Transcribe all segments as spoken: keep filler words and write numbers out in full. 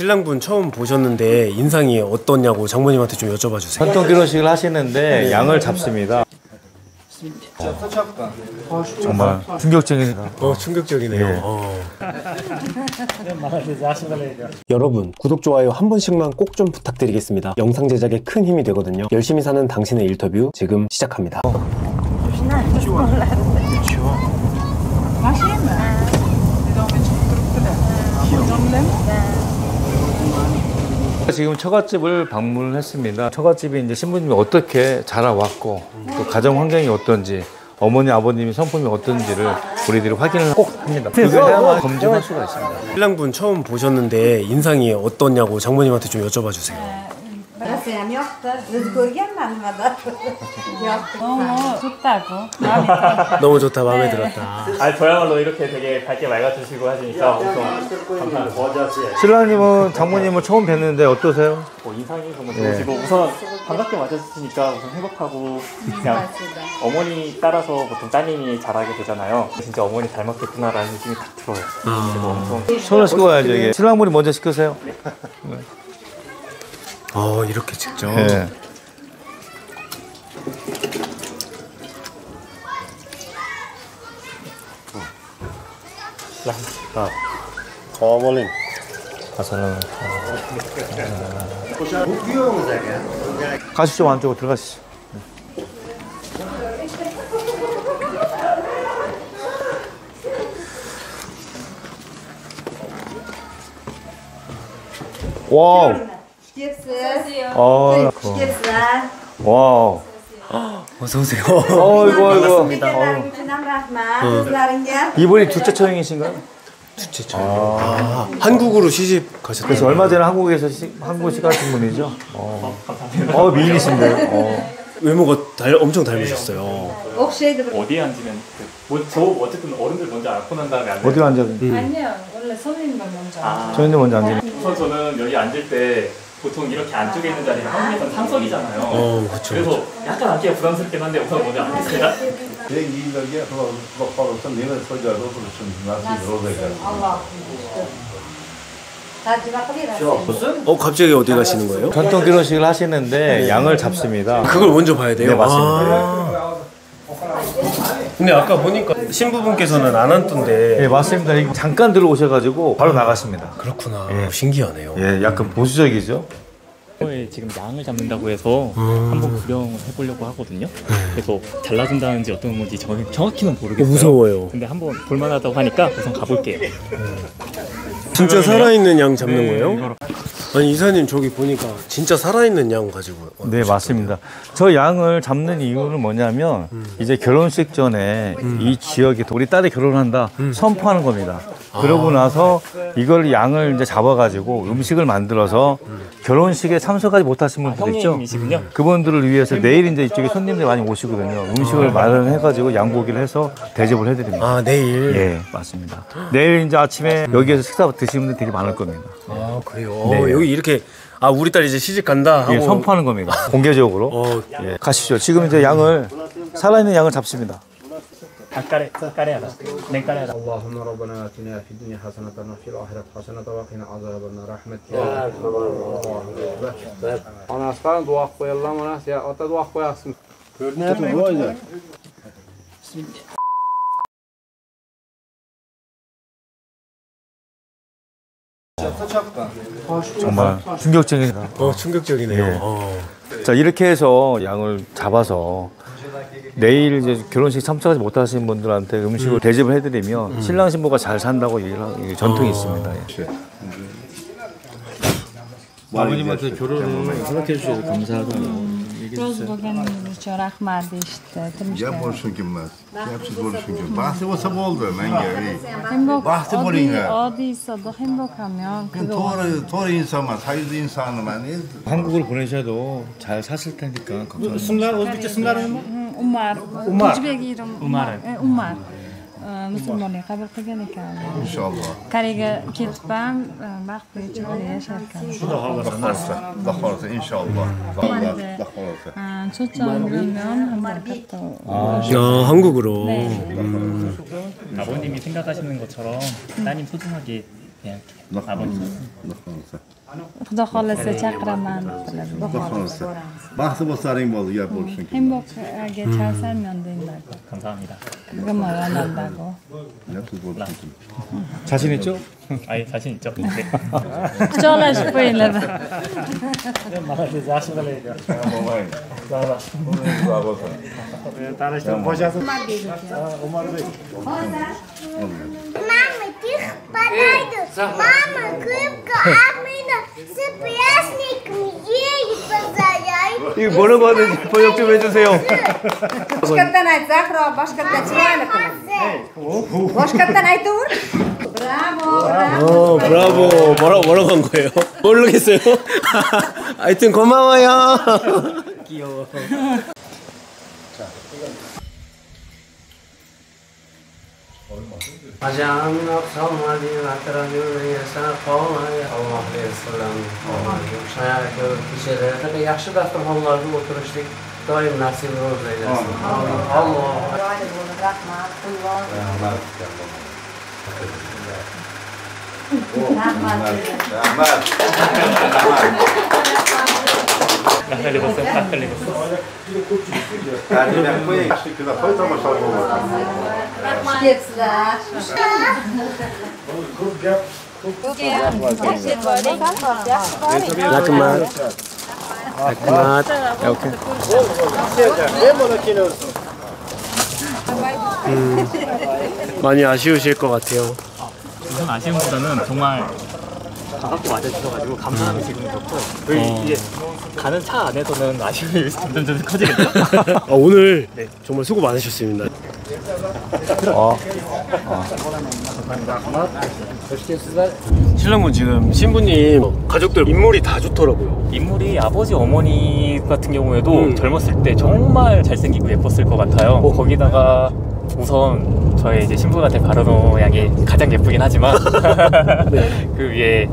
신랑분 처음 보셨는데 인상이 어떠냐고 장모님한테 좀 여쭤봐 주세요. 전통 결혼식을 하시는데 네. 양을 잡습니다. 어, 정말 충격적인. 어, 충격적이네요. 네. 어. 여러분, 구독, 좋아요 한 번씩만 꼭 좀 부탁드리겠습니다. 영상 제작에 큰 힘이 되거든요. 열심히 사는 당신의 인터뷰 지금 시작합니다. 지금 처갓집을 방문했습니다. 처갓집이 이제 신부님이 어떻게 자라왔고 또 가정 환경이 어떤지, 어머니 아버님이 성품이 어떤지를 우리들이 확인을 꼭 합니다. 그래야만 검증할 수가 있습니다. 신랑분 처음 보셨는데 인상이 어떠냐고 장모님한테 좀 여쭤봐 주세요. 너무 좋다고. 너무 좋다, 마음에 들었다. 아, 저야말로 이렇게 되게 밝게 맑아지시고 하시니까 엄청 감사합니다. 신랑님은 장모님을 처음 뵀는데 어떠세요? 뭐 인상이 정말 좋으시고 네. 우선 반갑게 맞아주시니까 우선 행복하고 그냥 어머니 따라서 보통 따님이 자라게 되잖아요. 진짜 어머니 닮았겠구나라는 느낌이 딱 들어요. 아... 손을 씻고 가야죠. 이게 신랑분이 먼저 시키세요. 네. 어, 이렇게 직접. 네. 아, 어머님. 가시죠, 안쪽으로 들어가시죠. 와우. 어, 와우. 어서오세요. 어이구, 아이고. 이분이 둘째 처형이신가요? 둘째 처형. 아, 아, 한국으로 시집 가셨어요. 그래서 얼마 전에 한국에서 시, 한국식 하신 분이죠? 어, 어 미인이신데요. 어. 외모가 달, 엄청 닮으셨어요. 어디에 앉으면, 뭐, 저 어쨌든 어른들 먼저 앉고 난 다음에 앉아요. 어디로 앉아요? 음. 아니요, 원래 선생님만 먼저 앉아요. 선생님 먼저 앉아요. 우선 저는 여기 앉을 때 보통 이렇게 안쪽에 있는 자리가 한국에선 삼석이잖아요. 어, 그쵸, 그래서 그쵸. 약간 앉기가 부담스럽긴 한데 우선 먼저 앉겠습니다. 어, 갑자기 어디 가시는 거예요? 전통 결혼식을 하시는데 양을 잡습니다. 그걸 먼저 봐야 돼요? 네, 맞습니다. 아 근데 아까 보니까 신부분께서는 안 앉던데. 네, 맞습니다. 잠깐 들어오셔가지고 바로 나가십니다. 그렇구나. 예. 신기하네요. 예, 약간 보수적이죠? 지금 양을 잡는다고 해서 음... 한번 구경을 해보려고 하거든요. 그래서 잘라준다는지 어떤 건지 저는 정확히는 모르겠어요. 무서워요. 근데 한번 볼만하다고 하니까 우선 가볼게요. 진짜 살아있는 양 잡는 네. 거예요? 아니 이사님 저기 보니까 진짜 살아있는 양 가지고. 네 맞습니다. 저 양을 잡는 이유는 뭐냐면 음. 이제 결혼식 전에 음. 이 지역에 우리 딸이 결혼한다 음. 선포하는 겁니다. 아. 그러고 나서 이걸 양을 이제 잡아가지고 음식을 만들어서 음. 결혼식에 참석하지 못하신 분들 아, 있죠? 음. 그분들을 위해서 내일 이제 이쪽에 손님들 많이 오시거든요. 음식을 아. 마련해가지고 양고기를 해서 대접을 해드립니다. 아 내일? 네 맞습니다. 내일 이제 아침에 음. 여기에서 식사 드시는 분들 되게 많을 겁니다. 아 그래요? 네. 여기 이렇게 아 우리 딸 이제 시집 간다 하고 예, 선포하는 겁니다. 공개적으로. 어, 예. 가시죠. 지금 이제 양을 살아있는 양을 잡습니다. 닭가래, 닭가래 하나, 냉가래 하나. 정말 충격적인. 어, 충격적이네요. 네. 어. 자 이렇게 해서 양을 잡아서 내일 이제 결혼식 참석하지 못하신 분들한테 음식을 음. 대접을 해드리면 음. 신랑 신부가 잘 산다고 얘기하는 전통이 어. 있습니다. 예. 아버님한테 결혼을 허락해 주셔서 감사하고. 한국을 보내셔도 잘 사실 테니까 걱정. 순날 어디지 순날은? 우마. 우마. 우마. 우마. مسلماني قبل قياني كان إن شاء الله كاريجا كتبام ما أخبرت شو ليش هالكلام شو ده دخلته دخلته إن شاء الله دخلته شو تعملون هم ركبتوا آه 한국으로 아버님이 생각하시는 것처럼 따님 소중하게 Xudo xohlasa chaqiraman. Xudo xohlasa. Baxti bo'lsaring bo'ldi, gap bo'lsin. Hem bo'lsaga chalsam yondinglar. Kamsahamnida. 고마워한다고. 자신 있죠? 아예 자신 있죠. 쫄라시 보이려고. 말하지 자신을 해야. 뭐야? 자라. 오늘 가고 봐. 왜 다르시다. 뭐야? Мама, крепко, Амина, с пряниками ей позаяй. И бородатый поёкче 해주세요. Башкаттан айт, Захро, башкаттан чилайлакам. Башкаттан айтур? 브라보, 브라보. 브라보. 뭐라 뭐라고 한 거예요? 모르겠어요. 하여튼 고마워요. 귀여워. 자. 아잠나 사마디 나트라뉴의 사파마의 알라흐의 살람 샤야그 기체들한테 yaxşı dasturxonlarda o'tirishlik doim nasib bo'lib aylasin. Alloh doim buni rahmat, Alloh rahmat. Rahmat. Rahmatli bo'lsin, rahmatli bo'lsin. Qadrli qo'ying, shukr va qo'y tomoshalar bo'lsin. Rahmat. Ko'p gap, ko'p gap. Rahmat. Rahmat. Okay. 많이 아쉬우실 것 같아요. 우선 아쉬움보다는 정말 가깝게 맞아주셔가지고 감사함이 지금 좋고 이제 가는 차 안에서는 아쉬움이 점점점 커지겠죠? 아, 오늘 네. 정말 수고 많으셨습니다. 어. 어. 신랑분 지금 신부님 가족들 인물이 다 좋더라고요. 인물이 아버지 어머니 같은 경우에도 음. 젊었을 때 정말 잘생기고 예뻤을 것 같아요. 어. 거기다가 우선 저의 이제 신부한테 바르노 양이 가장 예쁘긴 하지만 네. 그 위에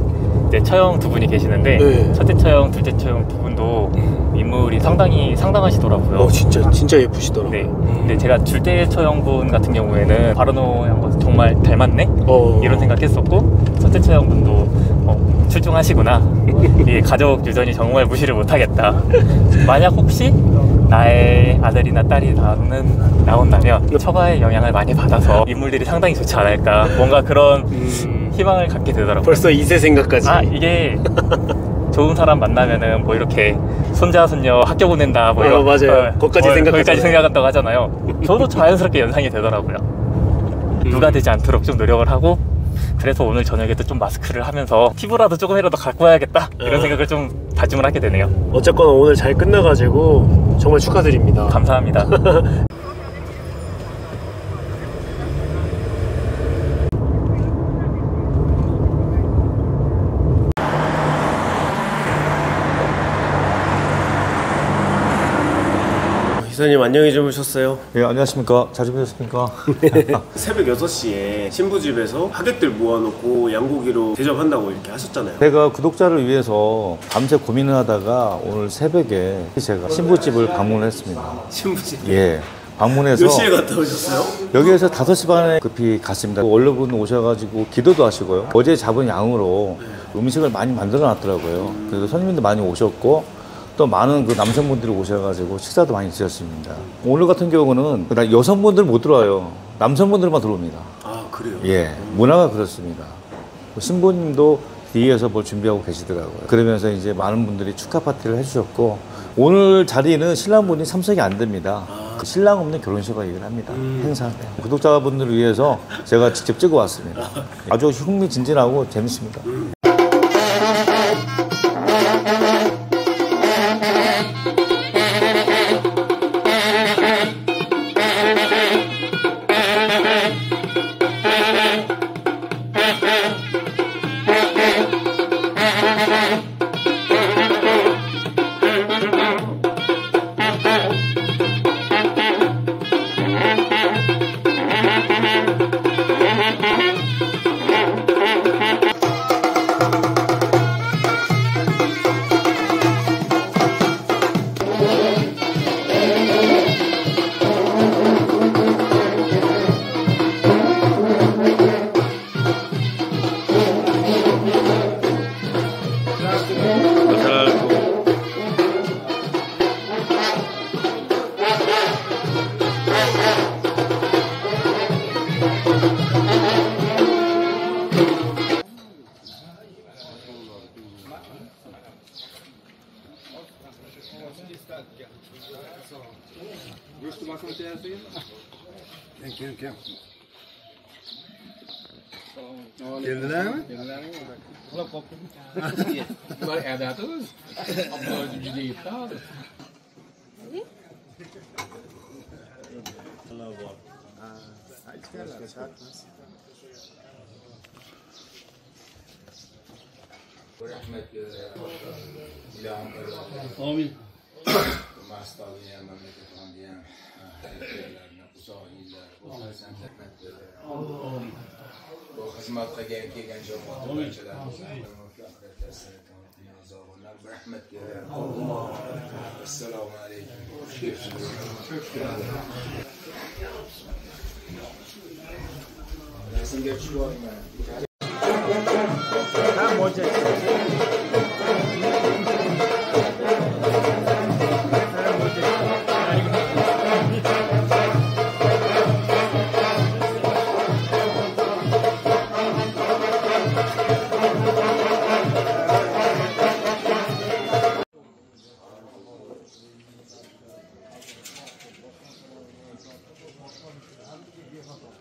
이제 처형 두 분이 계시는데 네. 첫째 처형, 둘째 처형 두 분도 인물이 상당히 상당하시더라고요. 어, 진짜 진짜 예쁘시더라고요. 네. 음. 근데 제가 둘째 처형분 같은 경우에는 바르노 양과 정말 닮았네 어. 이런 생각했었고 첫째 처형분도 어, 출중하시구나 이 가족 유전이 정말 무시를 못하겠다. 만약 혹시 나의 아들이나 딸이 나는 나온다면 처가의 영향을 많이 받아서 인물들이 상당히 좋지 않을까 뭔가 그런 음... 희망을 갖게 되더라고요. 벌써 이세 생각까지. 아 이게 좋은 사람 만나면은 뭐 이렇게 손자 손녀 학교 보낸다 뭐 이런 어, 맞아요. 어, 거기까지 생각 거기까지 생각한다고 하잖아요. 저도 자연스럽게 연상이 되더라고요. 음. 누가 되지 않도록 좀 노력을 하고 그래서 오늘 저녁에도 좀 마스크를 하면서 피부라도 조금이라도 갖고 와야겠다 이런 생각을 좀 다짐을 하게 되네요. 어쨌거나 오늘 잘 끝나가지고 정말 축하드립니다. 감사합니다. 기사님 안녕히 주무셨어요? 예 안녕하십니까. 잘 주무셨습니까? 새벽 여섯 시에 신부집에서 하객들 모아놓고 양고기로 대접한다고 이렇게 하셨잖아요. 제가 구독자를 위해서 밤새 고민을 하다가 오늘 새벽에 제가 신부집을 방문했습니다. 신부집? 예. 방문해서 몇 시에 갔다 오셨어요? 여기에서 다섯 시 반에 급히 갔습니다. 원로분 오셔가지고 기도도 하시고요. 어제 잡은 양으로 음식을 많이 만들어 놨더라고요. 그래서 손님도 많이 오셨고 또 많은 그 남성분들이 오셔가지고 식사도 많이 드셨습니다. 오늘 같은 경우는 여성분들 못 들어와요. 남성분들만 들어옵니다. 아 그래요? 예, 문화가 그렇습니다. 신부님도 뒤에서 뭘 준비하고 계시더라고요. 그러면서 이제 많은 분들이 축하 파티를 해주셨고 오늘 자리는 신랑분이 참석이 안 됩니다. 아. 신랑 없는 결혼식을 합니다. 음. 행사. 구독자분들을 위해서 제가 직접 찍어왔습니다. 아주 흥미진진하고 재밌습니다. 음. آمین. Mastalı yandan ne kadar diyen şeylerine uzak iller, uzak semtlerine bu hizmetle genki genç olmadı ölçüler برحمتك يا الله السلام عليكم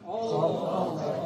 Oh, oh, oh.